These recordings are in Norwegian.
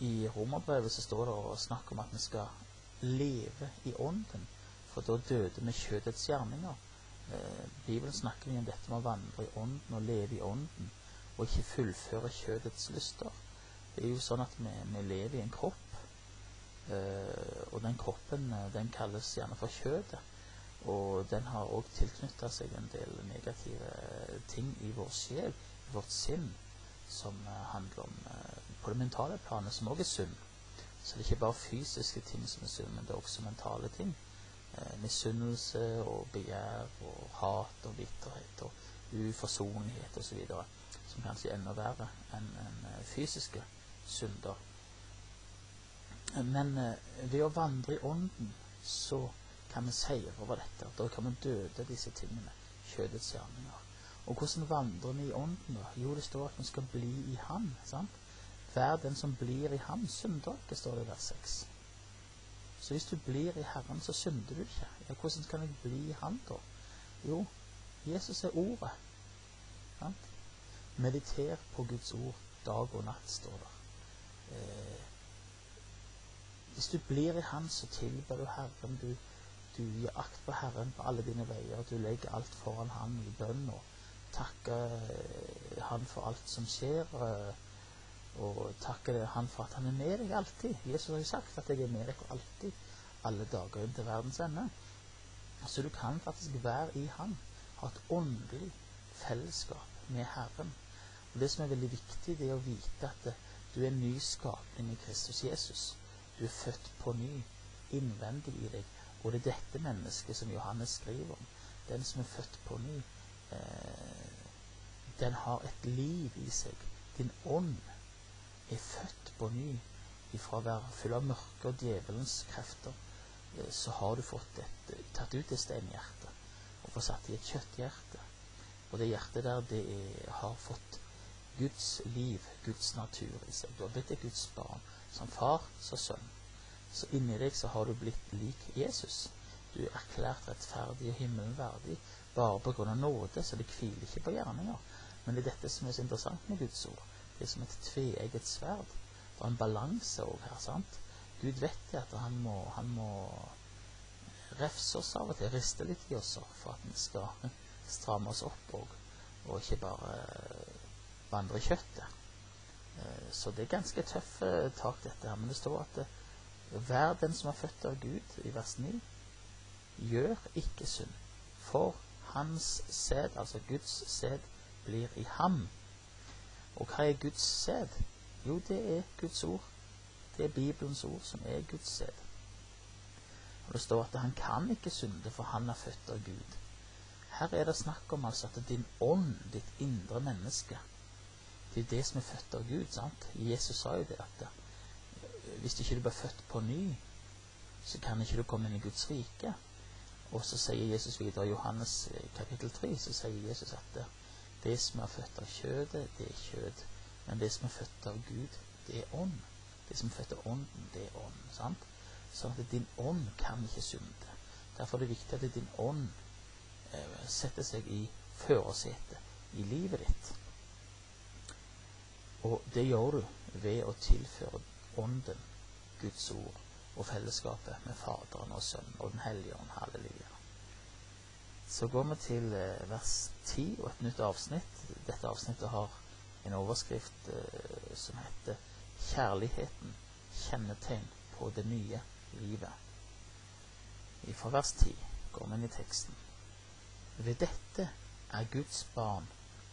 I Romerbrevet så står det å snakke om at vi skal leve i ånden, for da døde vi kjødets gjerninger. Bibelen snakker vi om dette med å vandre i ånden og leve i ånden, og ikke fullføre kjødets lyster. Det er jo sånn at vi lever i en kropp, og den kroppen den kalles gjerne for kjødet, og den har også tilknyttet seg en del negative ting i vår sjel, i vårt sinn, som handler om på det mentale planet, som også er synd. Så det er ikke bare fysiske ting som er synd, men det er også mentale ting. Misunnelse og begjær og hat og bitterhet og uforsonlighet og så videre, som kanskje er enda verre enn fysiske synder. Men ved å vandre i ånden så kan vi seire over dette. Da kan vi døde disse tingene, kjødets gjerninger. Og hvordan vandrer vi i ånden da? Jo, det står at vi skal bli i ham, sant? Hver den som blir i ham synder, det står det i vers 6. Så hvis du blir i Herren, så synder du ikke. Ja, hvordan kan jeg bli i Han da? Jo, Jesus er ordet. Sant? Mediter på Guds ord, dag og natt, står det. Hvis du blir i Han, så tilber du Herren. Du gir akt på Herren på alle dine veier. Du legger alt foran Han i bønn og takker Han for alt som skjer, og takker Han for at Han er med deg alltid. Jesus har jo sagt at jeg er med deg alltid, alle dager inn til verdens ende. Så du kan faktisk være i Han, ha et åndelig fellesskap med Herren. Og det som er veldig viktig, det er å vite at du er en ny skapning i Kristus Jesus. Du er født på ny, innvendig i deg. Og det er dette mennesket som Johannes skriver om. Den som er født på ny, den har et liv i seg. Din ånd er født på ny ifra å være full av mørke og djevelens krefter, så har du fått tatt ut det steinhjerte og fått satt i et kjøtthjerte, og det hjertet der det har fått Guds liv, Guds natur i seg. Du har blitt et Guds barn, som far, som sønn. Så inni deg så har du blitt lik Jesus. Du er erklært rettferdig og himmelverdig bare på grunn av nåde, så det kviler ikke på gjerninger. Men det er dette som er så interessant med Guds ord. Det er som et tveegget sverd. Det er en balanse også her, sant? Gud vet at han må refse oss av og til, riste litt i oss for at han skal stramme oss opp og ikke bare vandre i kjøttet. Så det er ganske tøffe tak dette her, men det står at hver den som er født av Gud, i vers 9, gjør ikke synd. For hans sæd, altså Guds sæd, blir i ham. Og hva er Guds sæd? Jo, det er Guds ord. Det er Bibelens ord som er Guds sæd. Og det står at han kan ikke synde, for han er født av Gud. Her er det snakk om altså at din ånd, ditt indre menneske, det er det som er født av Gud, sant? Jesus sa jo det at hvis ikke du blir født på ny, så kan ikke du komme inn i Guds rike. Og så sier Jesus videre i Johannes kapittel 3, så sier Jesus at det som er født av kjødet, det er kjød. Men det som er født av Gud, det er ånd. Det som er født av ånden, det er ånd. Sant? Sånn at din ånd kan ikke synde. Derfor er det viktig at din ånd setter seg i førersetet i livet ditt. Og det gjør du ved å tilføre ånden, Guds ord og fellesskapet med Faderen og Sønnen og Den Hellige Ånd. Halleluja. Så går vi til vers 10 og et nytt avsnitt. Dette avsnittet har en overskrift som heter «Kjærligheten kjennetegn på det nye livet». Fra vers 10 går vi inn i teksten. Ved dette er Guds barn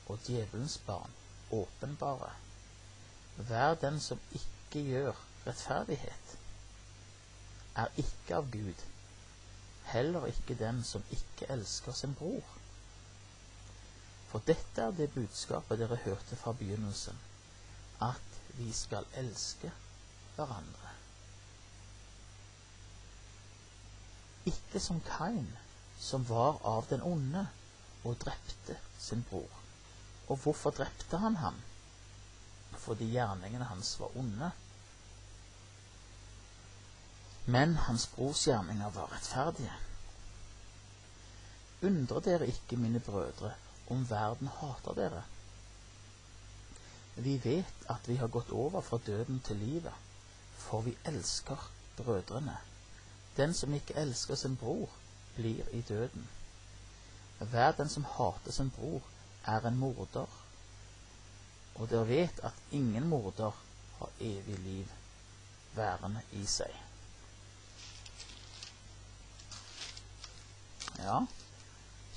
og djevelens barn åpenbare. Hver den som ikke gjør rettferdighet, er ikke av Gud, heller ikke den som ikke elsker sin bror. For dette er det budskapet dere hørte fra begynnelsen, at vi skal elske hverandre. Ikke som Kain, som var av den onde og drepte sin bror. Og hvorfor drepte han ham? Fordi gjerningene hans var onde. Men hans brors gjerninger var rettferdige. Undrer dere ikke, mine brødre, om verden hater dere. Vi vet at vi har gått over fra døden til livet, for vi elsker brødrene. Den som ikke elsker sin bror, blir i døden. Hver den som hater sin bror, er en morder. Og dere vet at ingen morder har evig liv værende i seg. Ja,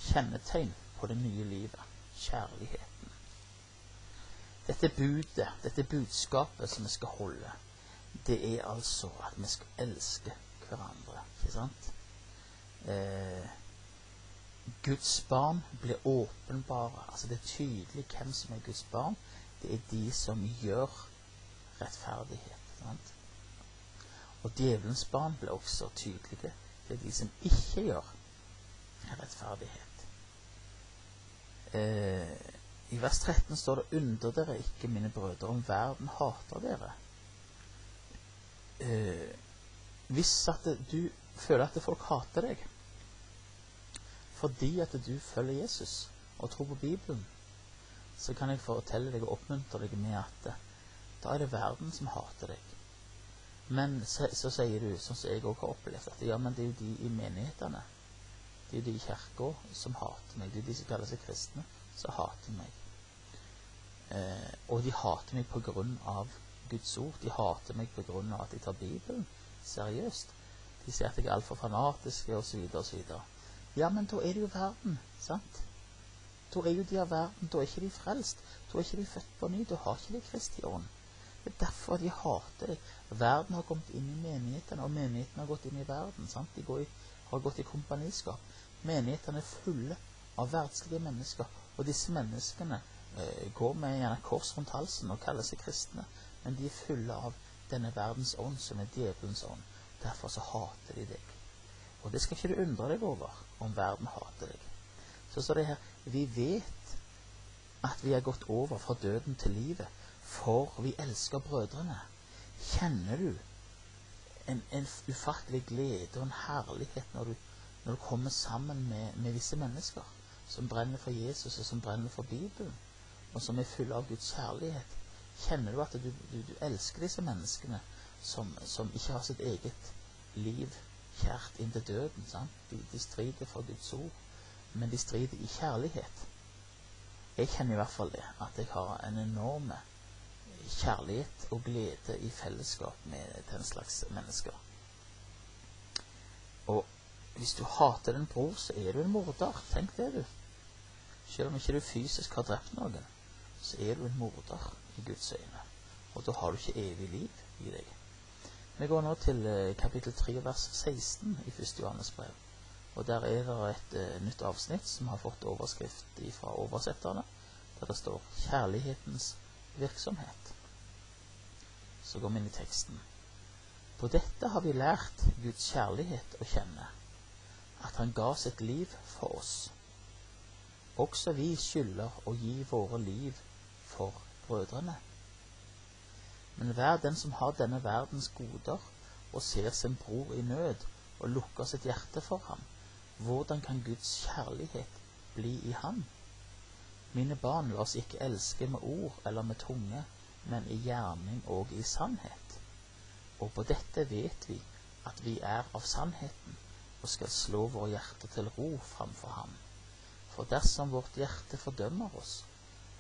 kjennetegn på det nye livet, kjærligheten. Dette budet, dette budskapet som vi skal holde, det er altså at vi skal elske hverandre, ikke sant? Guds barn blir åpenbare, altså det er tydelig hvem som er Guds barn. Det er de som gjør rettferdighet, sant? Og djevelens barn blir også tydelige, det er de som ikke gjør rettferdighet. I vers 13 står det: «Under dere ikke, mine brødre, om verden hater dere.» Hvis at du føler at folk hater deg fordi at du følger Jesus og tror på Bibelen, så kan jeg fortelle deg og oppmuntre deg med at da er det verden som hater deg. Men så sier du, sånn som jeg også har opplevd, at ja, men det er jo de i menighetene, det er jo de i kirken som hater meg, det er de som kaller seg kristne, så hater meg. Og de hater meg på grunn av Guds ord. De hater meg på grunn av at jeg tar Bibelen seriøst. De sier at jeg er alt for fanatisk, og så videre, og så videre. Ja, men da er det jo verden, sant? Da er jo de av verden, da er ikke de frelst. Da er ikke de født på ny, da har ikke de Kristi ånd. Det er derfor de hater deg. Verden har kommet inn i menigheten, og menigheten har gått inn i verden, sant? De har gått i kompaniskap. Menigheten er fulle av verdslige mennesker, og disse menneskene går med gjerne kors rundt halsen og kaller seg kristne, men de er fulle av denne verdens ånd, som er djevelens ånd. Derfor så hater de deg. Og det skal ikke du undre deg over, om verden hater deg. Så står det her: vi vet at vi har gått over fra døden til livet, for vi elsker brødrene. Kjenner du en ufattelig glede og en herlighet når du kommer sammen med visse mennesker som brenner for Jesus, og som brenner for Bibelen, og som er fulle av Guds herlighet? Kjenner du at du elsker disse menneskene som ikke har sitt eget liv kjært inn til døden, sant? De strider for Guds ord, men de strider i kjærlighet. Jeg kjenner i hvert fall det, at jeg har en enorm kjærlighet og glede i fellesskap med den slags mennesker. Og hvis du hater din bror, så er du en morder. Tenk det, du. Selv om ikke du fysisk har drept noen, så er du en morder i Guds øyne. Og da har du ikke evig liv i deg. Vi går nå til kapittel 3, vers 16 i 1. Johannes brev. Og der er det et nytt avsnitt som har fått overskrift fra oversetterne, der det står «Kjærlighetens virksomhet». Så går vi inn i teksten. «På dette har vi lært Guds kjærlighet å kjenne, at han ga sitt liv for oss. Også vi skylder å gi våre liv for brødrene. Men hver den som har denne verdens goder, og ser sin bror i nød, og lukker sitt hjerte for ham, hvordan kan Guds kjærlighet bli i ham? Mine barn, la oss ikke elske med ord eller med tunge, men i gjerning og i sannhet. Og på dette vet vi at vi er av sannheten, og skal slå våre hjerter til ro framfor ham. For dersom vårt hjerte fordømmer oss,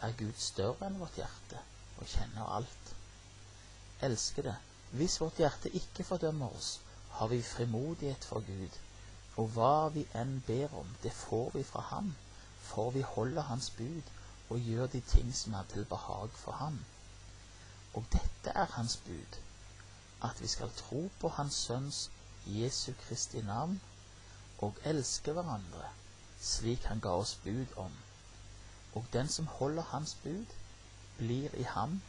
er Gud større enn vårt hjerte, og kjenner alt. Elskede, hvis vårt hjerte ikke fordømmer oss, har vi frimodighet for Gud, og hva vi enn ber om, det får vi fra ham, for vi holder hans bud, og gjør de ting som er til behag for ham. Og dette er hans bud, at vi skal tro på hans sønns Jesu Kristi navn, og elske hverandre, slik han ga oss bud om. Og den som holder hans bud, blir i ham,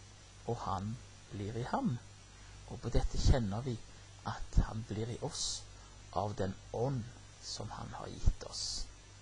og han blir i ham. Og på dette kjenner vi at han blir i oss, av den ånd som han har gitt oss.»